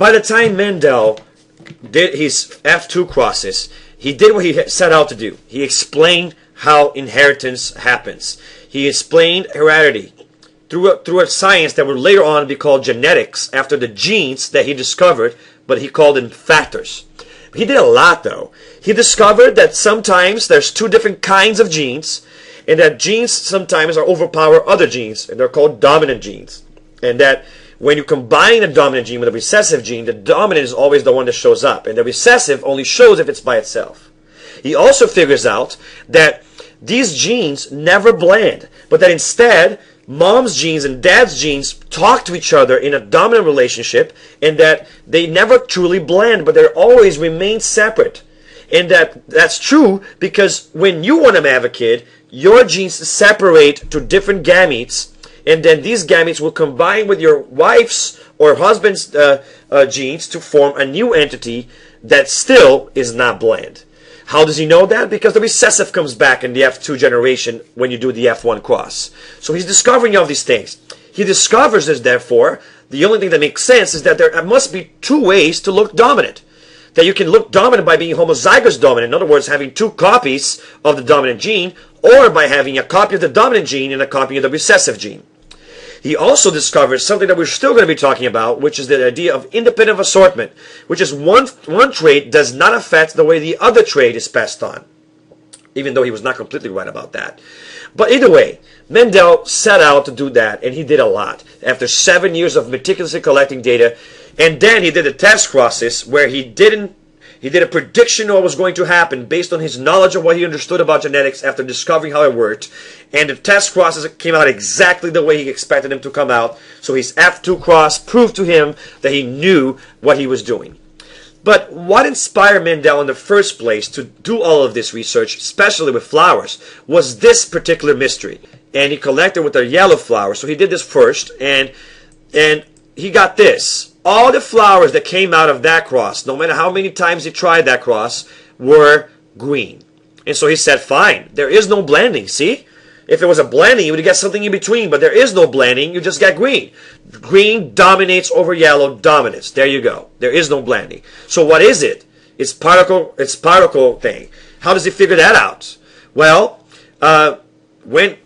By the time Mendel did his F2 crosses, he did what he set out to do. He explained how inheritance happens. He explained heredity through a science that would later on be called genetics, after the genes that he discovered, but he called them factors. He did a lot, though. He discovered that sometimes there's two different kinds of genes, and that genes sometimes overpower other genes, and they're called dominant genes. And that when you combine a dominant gene with a recessive gene, the dominant is always the one that shows up, and the recessive only shows if it's by itself. He also figures out that these genes never blend, but that instead mom's genes and dad's genes talk to each other in a dominant relationship, and that they never truly blend, but they always remain separate. And that's true because when you want to have a kid, your genes separate to different gametes, and then these gametes will combine with your wife's or husband's genes to form a new entity that still is not blend. How does he know that? Because the recessive comes back in the F2 generation when you do the F1 cross. So he's discovering all these things. He discovers this, therefore, the only thing that makes sense is that there must be two ways to look dominant. That you can look dominant by being homozygous dominant, in other words, having two copies of the dominant gene, or by having a copy of the dominant gene and a copy of the recessive gene. He also discovers something that we're still going to be talking about, which is the idea of independent assortment, which is one trait does not affect the way the other trait is passed on, even though he was not completely right about that. But either way, Mendel set out to do that, and he did a lot. After 7 years of meticulously collecting data, and then he did the test crosses where he did a prediction of what was going to happen based on his knowledge of what he understood about genetics after discovering how it worked. And the test crosses came out exactly the way he expected them to come out. So his F2 cross proved to him that he knew what he was doing. But what inspired Mendel in the first place to do all of this research, especially with flowers, was this particular mystery. And he collected with the yellow flowers. So he did this first, and he got this. All the flowers that came out of that cross, no matter how many times he tried that cross, were green. And so he said, fine, there is no blending, see? If it was a blending, you would get something in between, but there is no blending, you just get green. Green dominates over yellow dominance. There you go. There is no blending. So what is it? It's particle thing. How does he figure that out? Well, when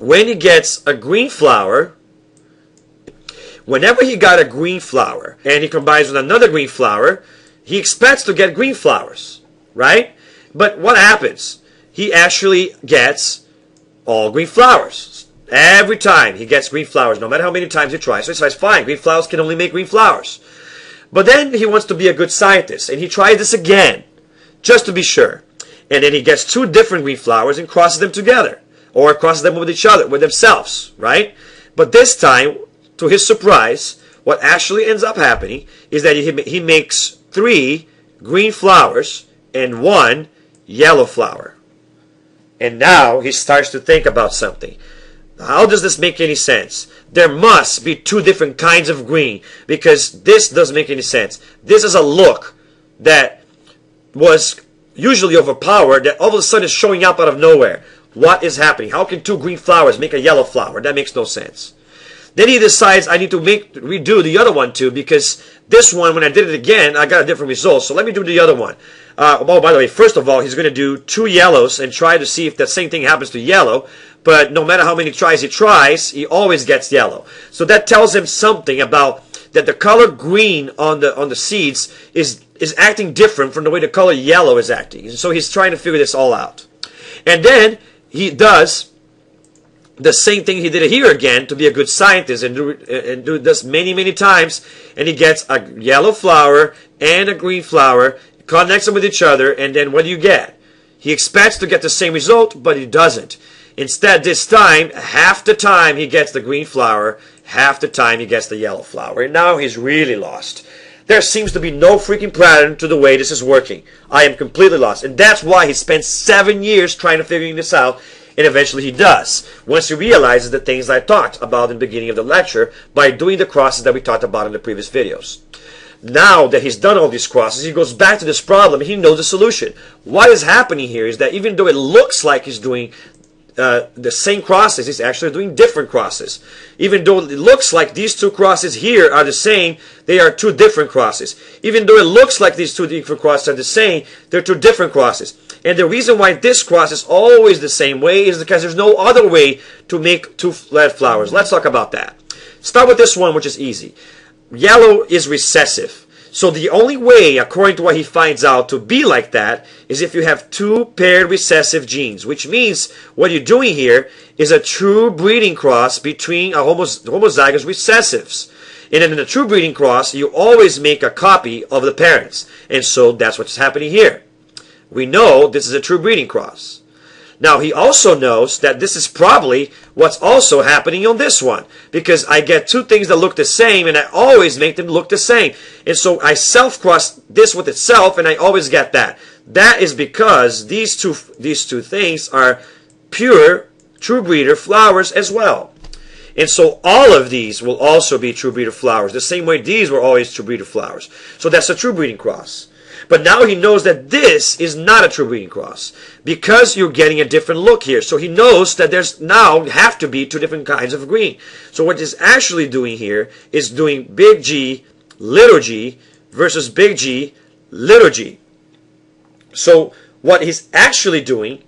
he gets a green flower, whenever he got a green flower and he combines with another green flower, he expects to get green flowers, right? But what happens? He actually gets all green flowers. Every time he gets green flowers, no matter how many times he tries. So he says, fine, green flowers can only make green flowers. But then he wants to be a good scientist, and he tries this again, just to be sure. And then he gets two different green flowers and crosses them together, or crosses them with each other, with themselves, right? But this time, to his surprise, what actually ends up happening is that he makes 3 green flowers and 1 yellow flower. And now he starts to think about something. How does this make any sense? There must be 2 different kinds of green, because this doesn't make any sense. This is a look that was usually overpowered that all of a sudden is showing up out of nowhere. What is happening? How can 2 green flowers make a yellow flower? That makes no sense. Then he decides, I need to redo the other one too, because this one, when I did it again, I got a different result. So let me do the other one. Oh, by the way, first of all, he's going to do 2 yellows and try to see if that same thing happens to yellow. But no matter how many tries he tries, he always gets yellow. So that tells him something about that the color green on the seeds is acting different from the way the color yellow is acting. And so he's trying to figure this all out. And then he does the same thing he did here again to be a good scientist, and do this many, many times, and he gets a yellow flower and a green flower, connects them with each other, and then what do you get? He expects to get the same result, but he doesn't. Instead, this time, half the time he gets the green flower, half the time he gets the yellow flower, and now he's really lost. There seems to be no freaking pattern to the way this is working. I am completely lost, and that's why he spent 7 years trying to figure this out. And eventually he does, once he realizes the things I talked about in the beginning of the lecture by doing the crosses that we talked about in the previous videos. Now that he's done all these crosses, he goes back to this problem and he knows the solution. What is happening here is that even though it looks like he's doing the same crosses, it's actually doing different crosses. Even though it looks like these two crosses here are the same, they are two different crosses. Even though it looks like these two different crosses are the same, they're two different crosses. And the reason why this cross is always the same way is because there's no other way to make two leaf flowers. Let's talk about that. Start with this one, which is easy. Yellow is recessive. So the only way, according to what he finds out, to be like that is if you have two paired recessive genes, which means what you're doing here is a true breeding cross between a homozygous recessives. And in a true breeding cross, you always make a copy of the parents. And so that's what's happening here. We know this is a true breeding cross. Now, he also knows that this is probably what's also happening on this one, because I get two things that look the same, and I always make them look the same. And so I self-cross this with itself, and I always get that. That is because these two things are pure true breeder flowers as well. And so all of these will also be true breeder flowers, the same way these were always true breeder flowers. So that's a true breeding cross. But now he knows that this is not a true breeding cross because you're getting a different look here. So he knows that there's now have to be two different kinds of green. So what he's actually doing here is doing big G, little g versus big G, little g. So what he's actually doing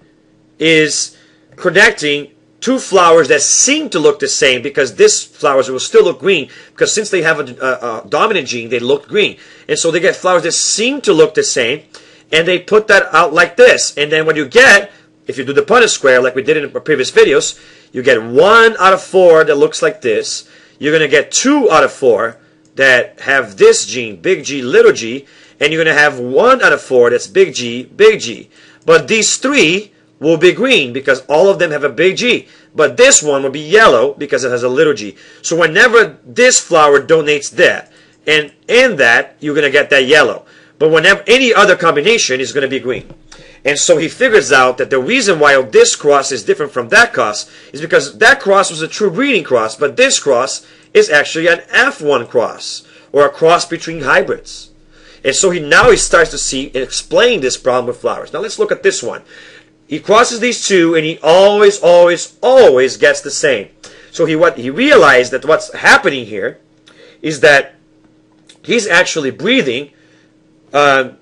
is connecting two flowers that seem to look the same, because these flowers will still look green, because since they have a dominant gene, they look green. And so they get flowers that seem to look the same, and they put that out like this. And then what you get, if you do the Punnett square like we did in previous videos, you get 1 out of 4 that looks like this. You're going to get 2 out of 4 that have this gene, big G, little g, and you're going to have 1 out of 4 that's big G, big G. But these three will be green because all of them have a big G, but this one will be yellow because it has a little g. So whenever this flower donates that and that, you're going to get that yellow. But whenever any other combination is going to be green. And so he figures out that the reason why this cross is different from that cross is because that cross was a true breeding cross, but this cross is actually an F1 cross, or a cross between hybrids. And so now he starts to see and explain this problem with flowers. Now let's look at this one. He crosses these two, and he always gets the same. So he realized that what's happening here is that he's actually breeding, what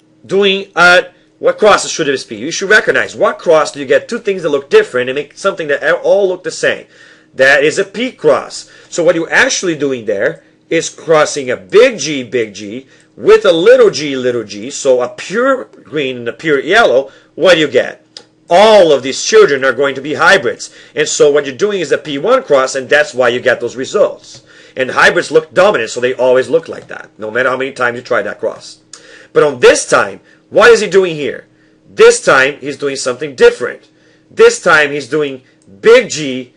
crosses should this be? You should recognize what cross do you get two things that look different and make something that all look the same. That is a P cross. So what you're actually doing there is crossing a big G, with a little g, so a pure green and a pure yellow. What do you get? All of these children are going to be hybrids. And so what you're doing is a P1 cross, and that's why you get those results. And hybrids look dominant, so they always look like that, no matter how many times you try that cross. But on this time, what is he doing here? This time, he's doing something different. This time, he's doing big G,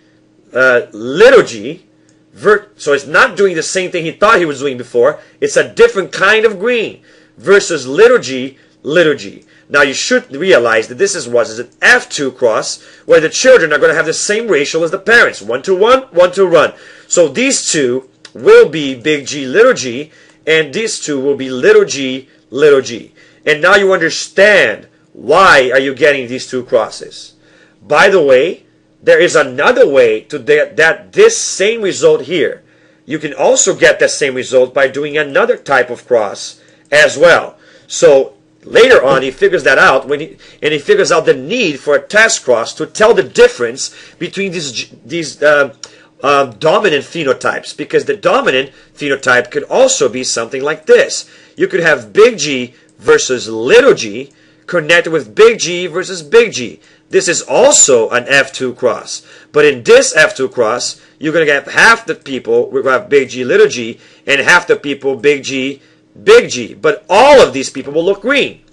little g. So it's not doing the same thing he thought he was doing before. It's a different kind of green versus little g, little g. Now you should realize that this is an F2 cross, where the children are going to have the same ratio as the parents, 1 to 1, 1 to 1. So these two will be big G, little g, and these two will be little g, little g. And now you understand why are you getting these two crosses. By the way, there is another way to that this same result here. You can also get that same result by doing another type of cross as well. So later on, he figures that out, and he figures out the need for a test cross to tell the difference between these dominant phenotypes, because the dominant phenotype could also be something like this. You could have big G versus little g connected with big G versus big G. This is also an F2 cross, but in this F2 cross, you're going to have half the people will have big G, little g, and half the people big G, big G, but all of these people will look green.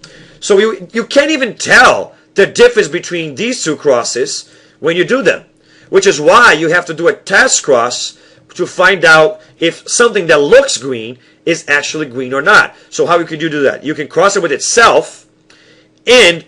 So you can't even tell the difference between these two crosses when you do them, which is why you have to do a test cross to find out if something that looks green is actually green or not. So how could you do that? You can cross it with itself, and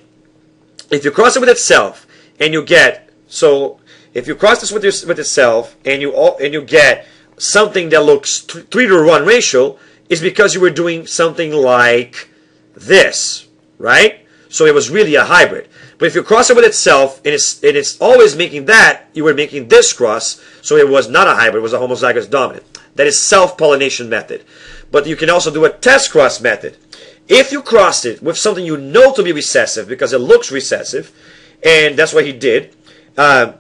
if you cross it with itself and you get, so if you cross this with itself and you get something that looks 3 to 1 ratio, is because you were doing something like this, right? So it was really a hybrid. But if you cross it with itself, and it's always making that, you were making this cross, so it was not a hybrid, it was a homozygous dominant. That is self-pollination method. But you can also do a test cross method. If you crossed it with something you know to be recessive, because it looks recessive, and that's what he did, and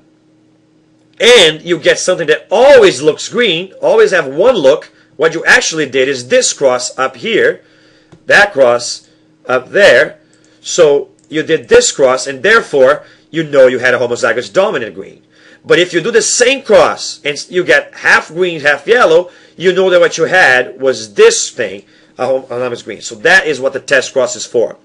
you get something that always looks green, always have one look, what you actually did is this cross up here, that cross up there, so you did this cross, and therefore you know you had a homozygous dominant green. But if you do the same cross and you get half green, half yellow, you know that what you had was this thing, a homozygous green. So that is what the test cross is for.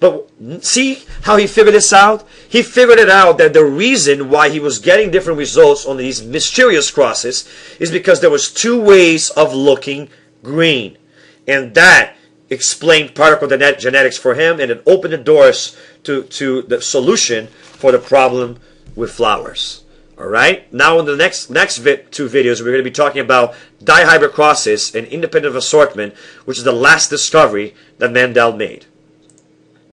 But see how he figured this out? He figured it out that the reason why he was getting different results on these mysterious crosses is because there was two ways of looking green. And that explained particle genetics for him, and it opened the doors to the solution for the problem with flowers. All right. Now, in the next two videos, we're going to be talking about dihybrid crosses and independent assortment, which is the last discovery that Mendel made.